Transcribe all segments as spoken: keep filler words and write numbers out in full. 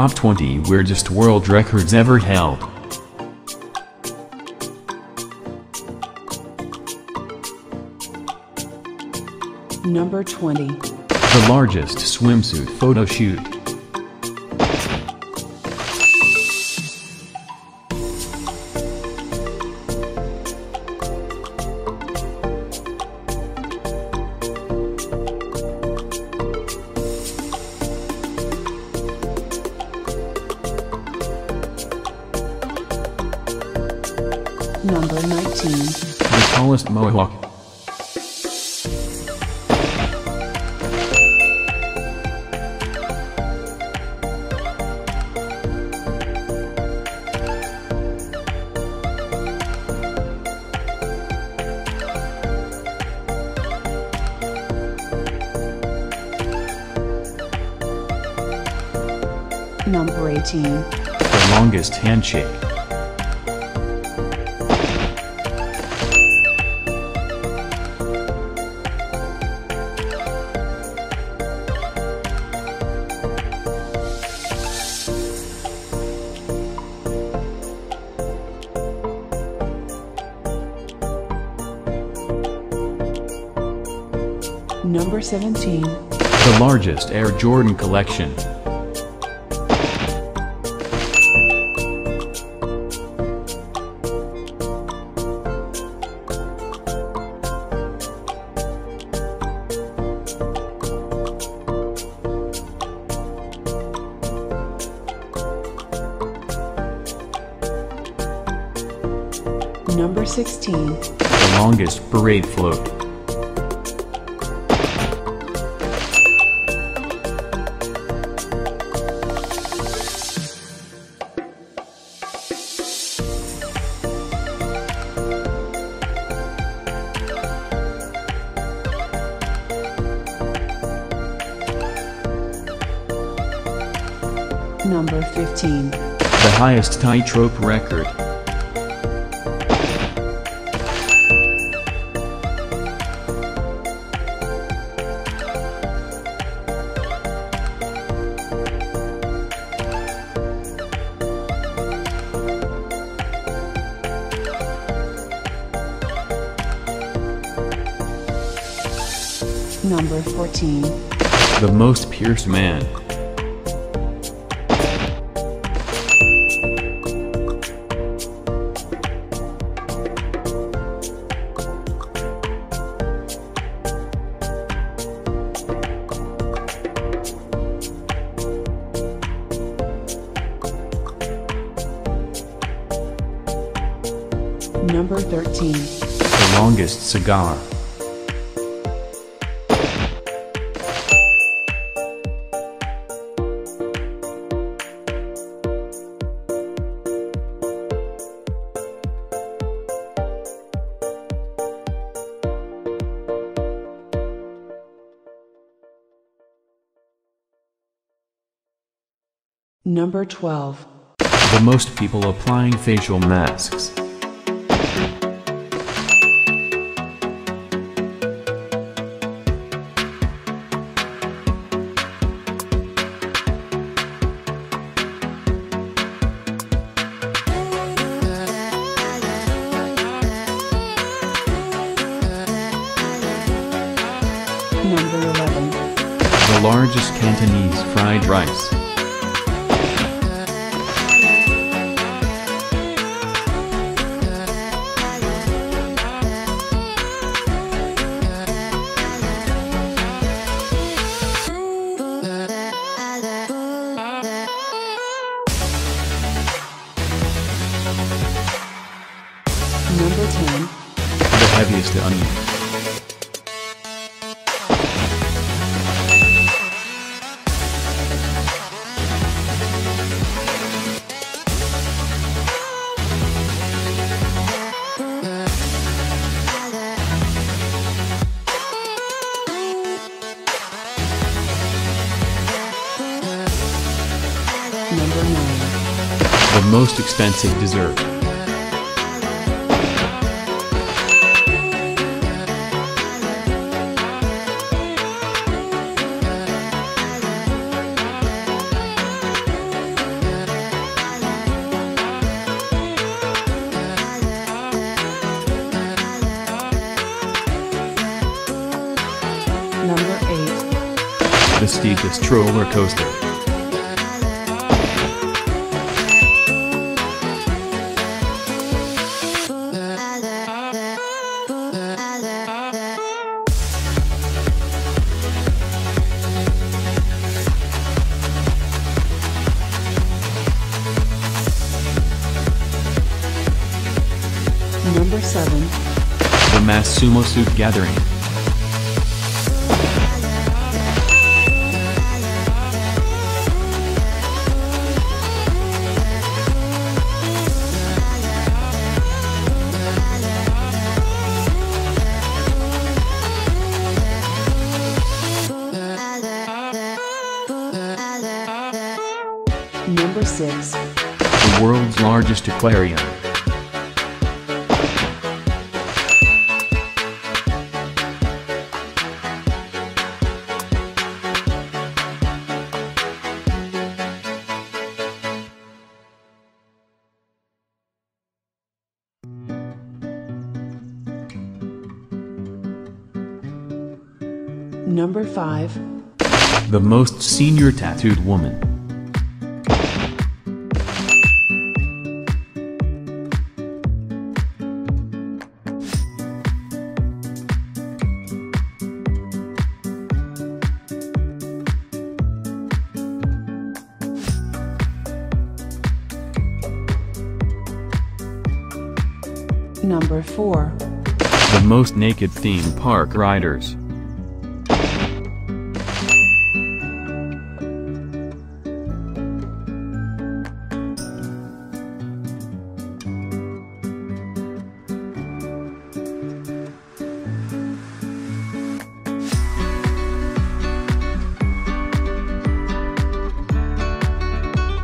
top twenty weirdest world records ever held. Number twenty. The largest swimsuit photo shoot. Number nineteen. The tallest mohawk. Number eighteen. The longest handshake. Number seventeen. The largest Air Jordan collection. Number sixteen. The longest parade float. Number fifteen. The highest tightrope record. Number fourteen. The most pierced man. Number thirteen. The longest cigar. Number twelve. The most people applying facial masks. Number eleven. The largest Cantonese fried rice. Number ten. The heaviest onion. Number nine. The most expensive dessert. Number eight. Prestigious roller coaster. Number seven. The mass sumo suit gathering. Number six. The world's largest aquarium. Number five. The most senior tattooed woman. Number four. The most naked theme park riders.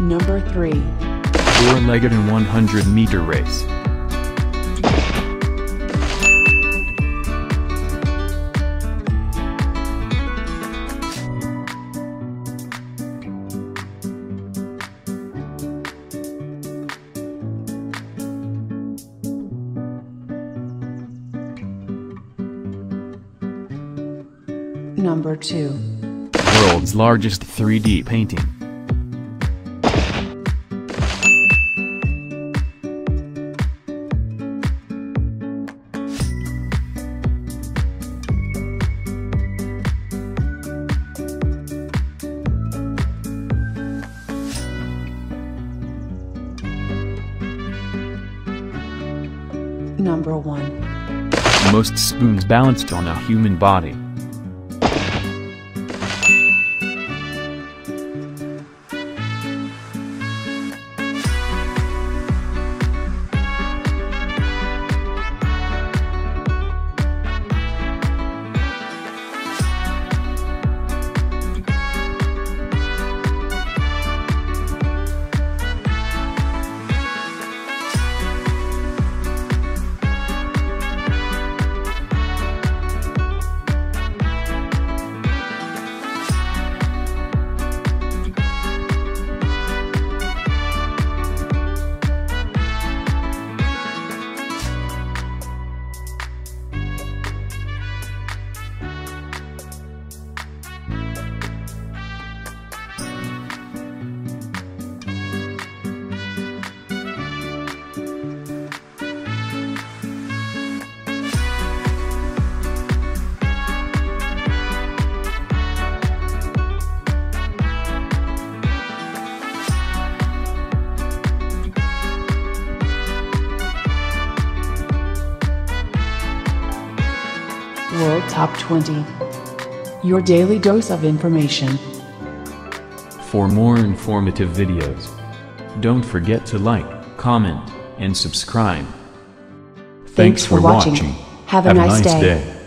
Number three. Four-legged and one hundred meter race. Number two. World's largest three D painting. Number one. Most spoons balanced on a human body. World Top twenty. Your daily dose of information. For more informative videos, don't forget to like, comment, and subscribe. Thanks, Thanks for watching. watching. Have, Have a nice, nice day. day.